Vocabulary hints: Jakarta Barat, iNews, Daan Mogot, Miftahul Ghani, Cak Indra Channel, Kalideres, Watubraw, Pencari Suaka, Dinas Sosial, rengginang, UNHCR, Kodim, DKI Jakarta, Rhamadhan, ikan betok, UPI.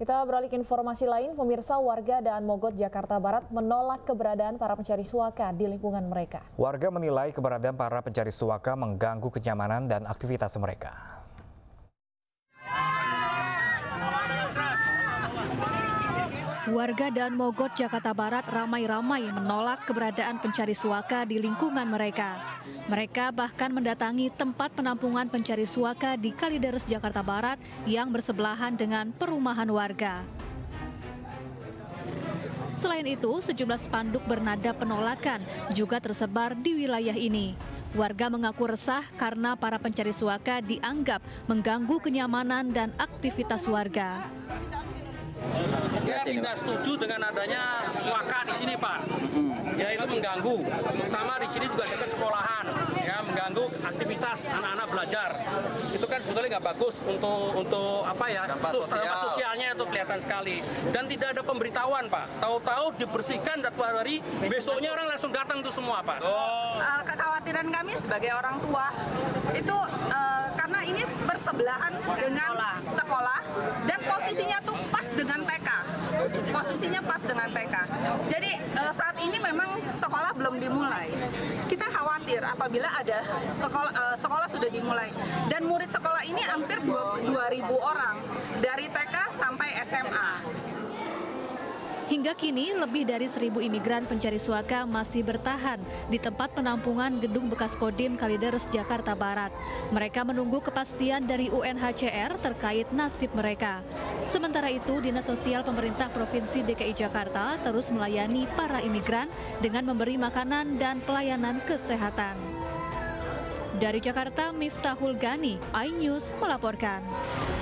Kita beralih ke informasi lain, pemirsa. Warga Daan Mogot, Jakarta Barat menolak keberadaan para pencari suaka di lingkungan mereka. Warga menilai keberadaan para pencari suaka mengganggu kenyamanan dan aktivitas mereka. Warga Daan Mogot, Jakarta Barat ramai-ramai menolak keberadaan pencari suaka di lingkungan mereka. Mereka bahkan mendatangi tempat penampungan pencari suaka di Kalideres, Jakarta Barat yang bersebelahan dengan perumahan warga. Selain itu, sejumlah spanduk bernada penolakan juga tersebar di wilayah ini. Warga mengaku resah karena para pencari suaka dianggap mengganggu kenyamanan dan aktivitas warga. Kita tidak setuju dengan adanya suaka di sini, Pak. Ya, itu mengganggu. Terutama di sini juga dekat sekolahan, ya, mengganggu aktivitas anak-anak belajar. Itu kan sebetulnya nggak bagus untuk apa ya? Dampak sosialnya itu kelihatan sekali. Dan tidak ada pemberitahuan, Pak. Tahu-tahu dibersihkan dan hari besoknya orang langsung datang tuh semua, Pak. Kekhawatiran kami sebagai orang tua itu karena ini bersebelahan dengan sekolah dan posisinya tuh pas dengan TK. Posisinya pas dengan TK. Jadi saat ini memang sekolah belum dimulai. Kita khawatir apabila ada sekolah sudah dimulai. Dan murid sekolah ini hampir 2.000 orang dari TK sampai SMA. Hingga kini lebih dari 1.000 imigran pencari suaka masih bertahan di tempat penampungan gedung bekas Kodim Kalideres, Jakarta Barat. Mereka menunggu kepastian dari UNHCR terkait nasib mereka. Sementara itu, Dinas Sosial Pemerintah Provinsi DKI Jakarta terus melayani para imigran dengan memberi makanan dan pelayanan kesehatan. Dari Jakarta, Miftahul Ghani, iNews melaporkan.